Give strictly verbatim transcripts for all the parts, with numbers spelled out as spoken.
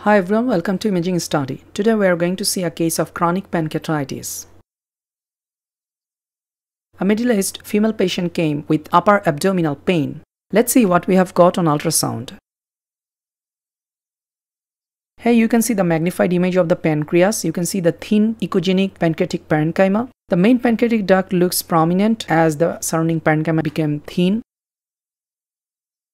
Hi everyone, welcome to Imaging Study. Today we are going to see a case of chronic pancreatitis. A middle-aged female patient came with upper abdominal pain. Let's see what we have got on ultrasound. Here you can see the magnified image of the pancreas. You can see the thin echogenic pancreatic parenchyma. The main pancreatic duct looks prominent as the surrounding parenchyma became thin.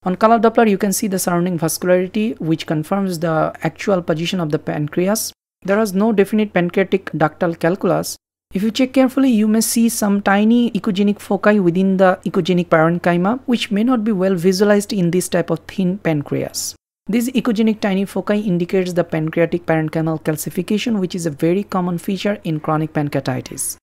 On color Doppler, you can see the surrounding vascularity, which confirms the actual position of the pancreas. There is no definite pancreatic ductal calculus. If you check carefully, you may see some tiny echogenic foci within the echogenic parenchyma, which may not be well visualized in this type of thin pancreas. These echogenic tiny foci indicates the pancreatic parenchymal calcification, which is a very common feature in chronic pancreatitis.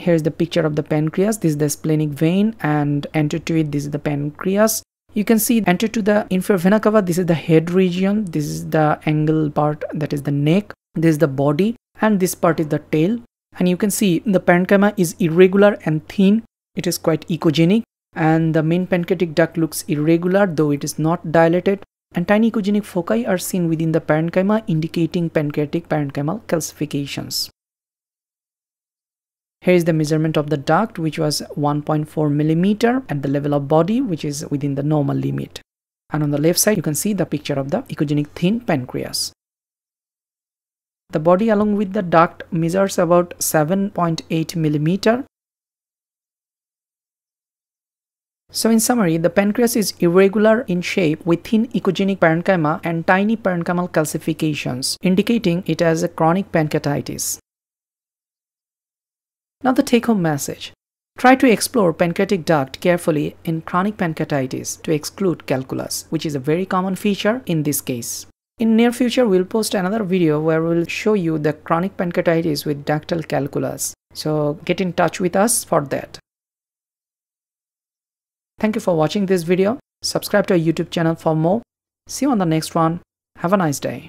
Here is the picture of the pancreas. This is the splenic vein, and anterior to it, this is the pancreas. You can see anterior to the inferior vena cava, this is the head region, this is the angle part, that is the neck, this is the body, and this part is the tail. And you can see the parenchyma is irregular and thin. It is quite echogenic, and the main pancreatic duct looks irregular, though it is not dilated, and tiny echogenic foci are seen within the parenchyma, indicating pancreatic parenchymal calcifications. Here is the measurement of the duct, which was one point four millimeter at the level of body, which is within the normal limit. And on the left side, you can see the picture of the echogenic thin pancreas. The body along with the duct measures about seven point eight millimeter. So in summary, the pancreas is irregular in shape with thin echogenic parenchyma and tiny parenchymal calcifications, indicating it has a chronic pancreatitis. Now the take-home message. Try to explore pancreatic duct carefully in chronic pancreatitis to exclude calculus, which is a very common feature in this case. In near future, we'll post another video where we'll show you the chronic pancreatitis with ductal calculus. So get in touch with us for that. Thank you for watching this video. Subscribe to our YouTube channel for more. See you on the next one. Have a nice day.